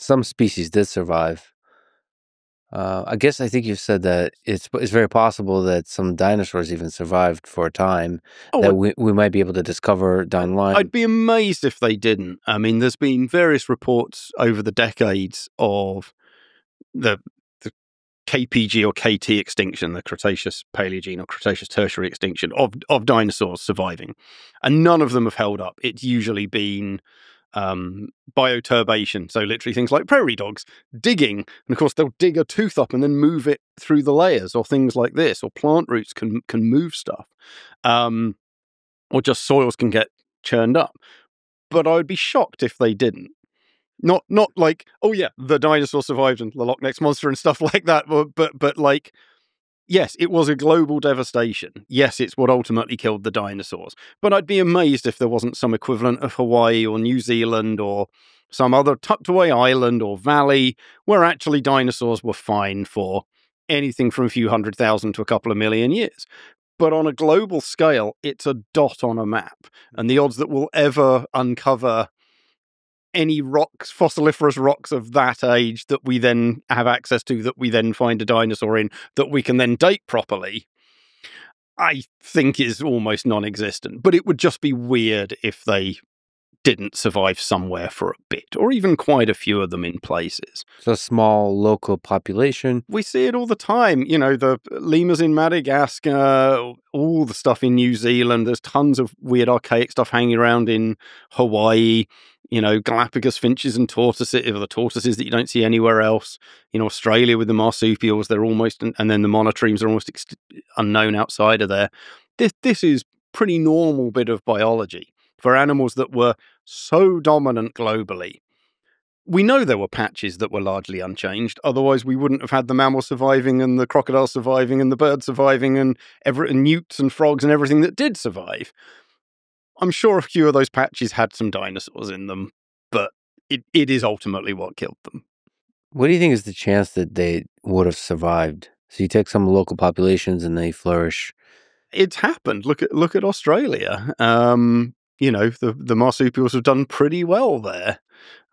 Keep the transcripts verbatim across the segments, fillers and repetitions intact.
some species did survive. Uh, I guess I think you've said that it's it's very possible that some dinosaurs even survived for a time oh, that we, we might be able to discover down the line. I'd be amazed if they didn't. I mean, there's been various reports over the decades of the, the K P G or K T extinction, the Cretaceous Paleogene or Cretaceous Tertiary extinction of, of dinosaurs surviving. And none of them have held up. It's usually been... Um, bioturbation, so literally things like prairie dogs digging, and of course they'll dig a tooth up and then move it through the layers, or things like this, or plant roots can can move stuff, um, or just soils can get churned up. But I would be shocked if they didn't. Not not like, oh yeah, the dinosaur survived and the Loch Ness monster and stuff like that, but but, but like. Yes, it was a global devastation. Yes, it's what ultimately killed the dinosaurs. But I'd be amazed if there wasn't some equivalent of Hawaii or New Zealand or some other tucked away island or valley where actually dinosaurs were fine for anything from a few hundred thousand to a couple of million years. But on a global scale, it's a dot on a map. And the odds that we'll ever uncover any rocks, fossiliferous rocks of that age that we then have access to, that we then find a dinosaur in, that we can then date properly, I think is almost non-existent. But it would just be weird if they didn't survive somewhere for a bit, or even quite a few of them in places. It's a small local population. We see it all the time. You know, the lemurs in Madagascar, all the stuff in New Zealand. There's tons of weird archaic stuff hanging around in Hawaii. You know, Galapagos finches and tortoises, or the tortoises that you don't see anywhere else. In Australia with the marsupials, they're almost, and then the monotremes are almost unknown outside of there. This, this is pretty normal bit of biology for animals that were so dominant globally. We know there were patches that were largely unchanged, otherwise we wouldn't have had the mammal surviving and the crocodile surviving and the bird surviving and, every, and newts and frogs and everything that did survive. I'm sure a few of those patches had some dinosaurs in them, but it, it is ultimately what killed them. What do you think is the chance that they would have survived? So you take some local populations and they flourish. It's happened. Look at look at Australia. Um, you know, the, the marsupials have done pretty well there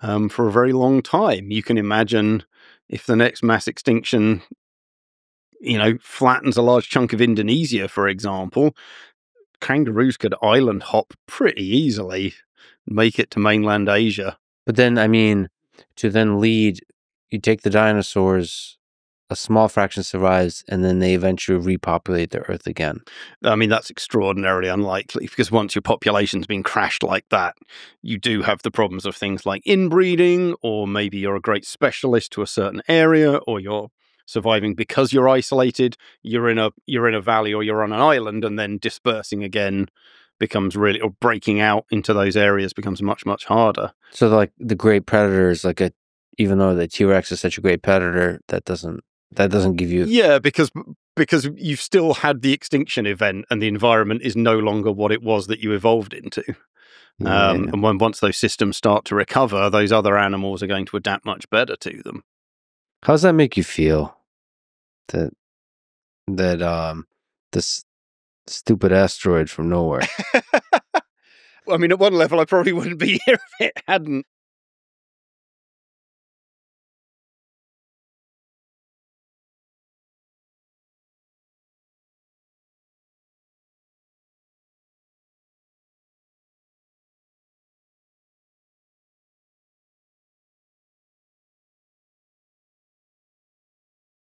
um, for a very long time. You can imagine if the next mass extinction, you know, flattens a large chunk of Indonesia, for example, kangaroos could island hop pretty easily, make it to mainland Asia. But then, I mean, to then lead, you take the dinosaurs, a small fraction survives, and then they eventually repopulate the Earth again. I mean, that's extraordinarily unlikely, because once your population's been crashed like that, you do have the problems of things like inbreeding, or maybe you're a great specialist to a certain area, or you're surviving because you're isolated, you're in a you're in a valley or you're on an island, and then dispersing again becomes really, or breaking out into those areas becomes much, much harder. So like the great predators, like a even though the T-Rex is such a great predator, that doesn't that doesn't give you yeah because because you've still had the extinction event, and the environment is no longer what it was that you evolved into. Yeah, um, yeah. And when once those systems start to recover, those other animals are going to adapt much better to them. How does that make you feel? That that um this stupid asteroid from nowhere. Well, I mean, at one level, I probably wouldn't be here if it hadn't